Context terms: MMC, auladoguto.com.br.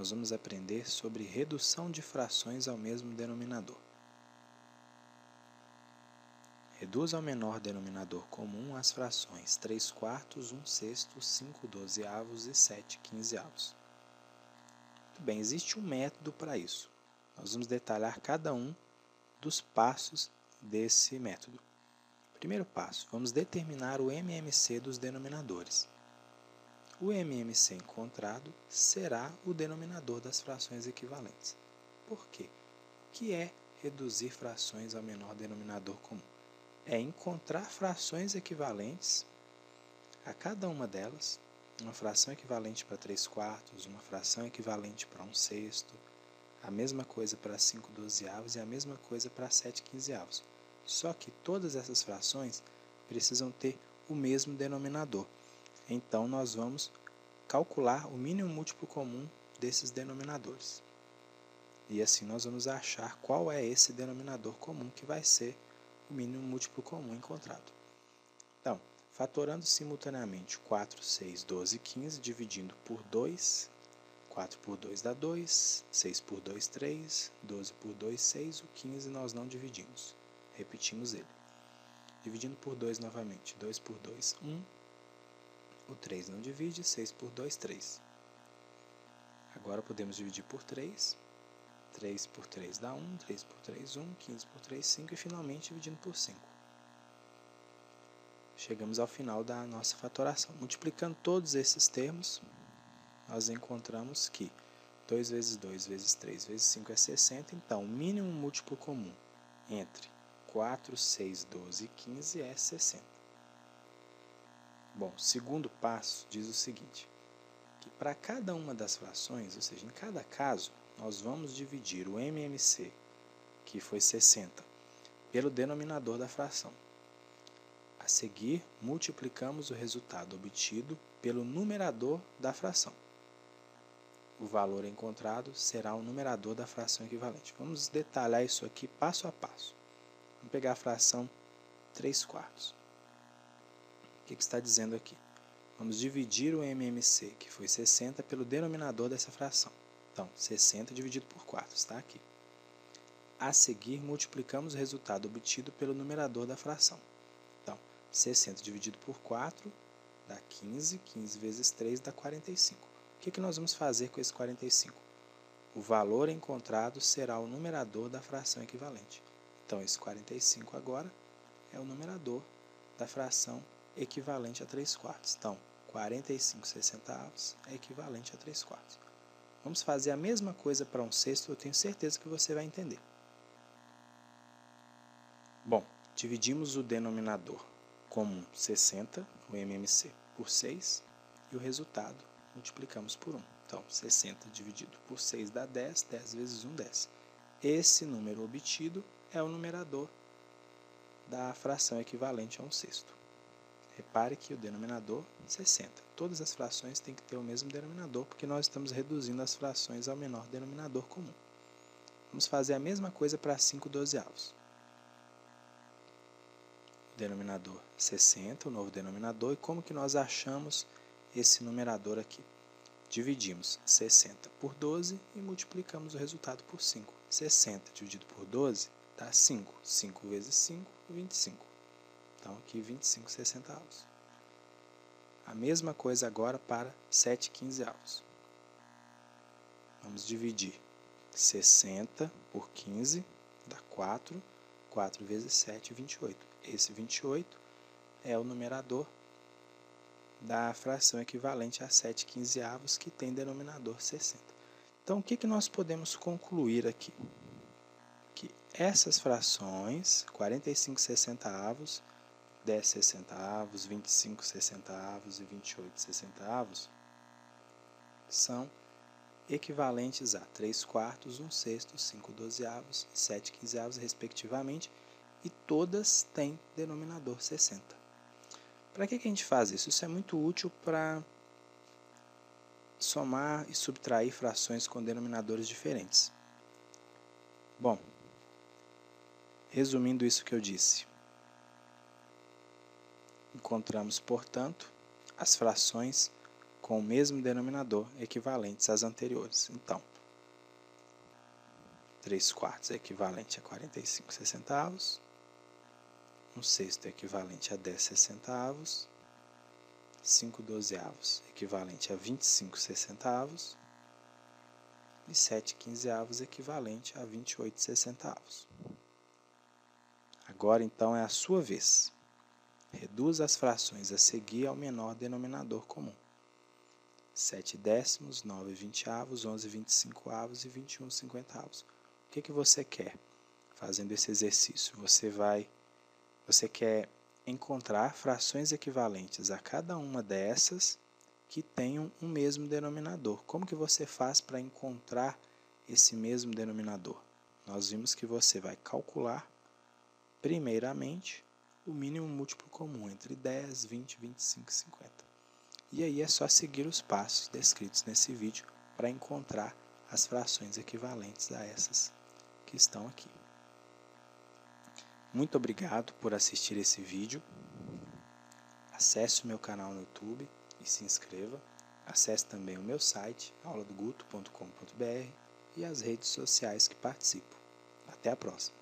nós vamos aprender sobre redução de frações ao mesmo denominador. Reduz ao menor denominador comum as frações 3/4, 1/6, 5/12 e 7/15. Muito bem, existe um método para isso. Nós vamos detalhar cada um dos passos desse método. Primeiro passo, vamos determinar o MMC dos denominadores. O MMC encontrado será o denominador das frações equivalentes. Por quê? O que é reduzir frações ao menor denominador comum? É encontrar frações equivalentes a cada uma delas, uma fração equivalente para 3/4, uma fração equivalente para 1/6, a mesma coisa para 5/12 e a mesma coisa para 7/15. Só que todas essas frações precisam ter o mesmo denominador. Então, nós vamos calcular o mínimo múltiplo comum desses denominadores. E assim nós vamos achar qual é esse denominador comum que vai ser o mínimo múltiplo comum encontrado. Então, fatorando simultaneamente 4, 6, 12, 15, dividindo por 2, 4 por 2 dá 2, 6 por 2, 3, 12 por 2, 6, o 15 nós não dividimos, repetimos ele. Dividindo por 2 novamente, 2 por 2, 1, o 3 não divide, 6 por 2, 3. Agora podemos dividir por 3, 3 por 3 dá 1, 3 por 3, 1, 15 por 3, 5 e finalmente dividindo por 5. Chegamos ao final da nossa fatoração. Multiplicando todos esses termos, nós encontramos que 2 vezes 2 vezes 3 vezes 5 é 60, então o mínimo múltiplo comum entre 4, 6, 12 e 15 é 60. Bom, o segundo passo diz o seguinte, que para cada uma das frações, ou seja, em cada caso, nós vamos dividir o MMC, que foi 60, pelo denominador da fração. A seguir, multiplicamos o resultado obtido pelo numerador da fração. O valor encontrado será o numerador da fração equivalente. Vamos detalhar isso aqui passo a passo. Vamos pegar a fração 3/4. O que está dizendo aqui? Vamos dividir o MMC, que foi 60, pelo denominador dessa fração. Então, 60 dividido por 4, está aqui. A seguir, multiplicamos o resultado obtido pelo numerador da fração. Então, 60 dividido por 4 dá 15, 15 vezes 3 dá 45. O que nós vamos fazer com esse 45? O valor encontrado será o numerador da fração equivalente. Então, esse 45 agora é o numerador da fração equivalente a 3/4. Então, 45/60 é equivalente a 3/4. Vamos fazer a mesma coisa para 1/6, eu tenho certeza que você vai entender. Bom, dividimos o denominador comum 60, o MMC, por 6, e o resultado multiplicamos por 1. Então, 60 dividido por 6 dá 10, 10 vezes 1, 10. Esse número obtido é o numerador da fração equivalente a 1/6. Repare que o denominador é 60. Todas as frações têm que ter o mesmo denominador, porque nós estamos reduzindo as frações ao menor denominador comum. Vamos fazer a mesma coisa para 5/12. O denominador é 60, o novo denominador. E como que nós achamos esse numerador aqui? Dividimos 60 por 12 e multiplicamos o resultado por 5. 60 dividido por 12 dá 5. 5 vezes 5, 25. Então, aqui 25/60. A mesma coisa agora para 7/15. Vamos dividir 60 por 15, dá 4, 4 vezes 7, 28. Esse 28 é o numerador da fração equivalente a 7/15, que tem denominador 60. Então, o que nós podemos concluir aqui? Que essas frações, 45/60, 10/60, 25/60 e 28/60, são equivalentes a 3/4, 1/6, 5/12 e 7/15, respectivamente, e todas têm denominador 60. Para que a gente faz isso? Isso é muito útil para somar e subtrair frações com denominadores diferentes. Bom, resumindo isso que eu disse, encontramos, portanto, as frações com o mesmo denominador equivalentes às anteriores. Então, 3 quartos é equivalente a 45 centavos, 1 sexto é equivalente a 10 centavos, 5 dozeavos equivalente a 25 centavos e 7 quinzeavos equivalente a 28 centavos. Agora, então, é a sua vez. Reduz as frações a seguir ao menor denominador comum. 7 décimos, 9 vinteavos, 11 25avos e 21 cinquentavos. O que você quer fazendo esse exercício? Você quer encontrar frações equivalentes a cada uma dessas que tenham um mesmo denominador. Como que você faz para encontrar esse mesmo denominador? Nós vimos que você vai calcular, primeiramente, o mínimo múltiplo comum entre 10, 20, 25 e 50. E aí é só seguir os passos descritos nesse vídeo para encontrar as frações equivalentes a essas que estão aqui. Muito obrigado por assistir esse vídeo. Acesse o meu canal no YouTube e se inscreva. Acesse também o meu site, auladoguto.com.br, e as redes sociais que participo. Até a próxima!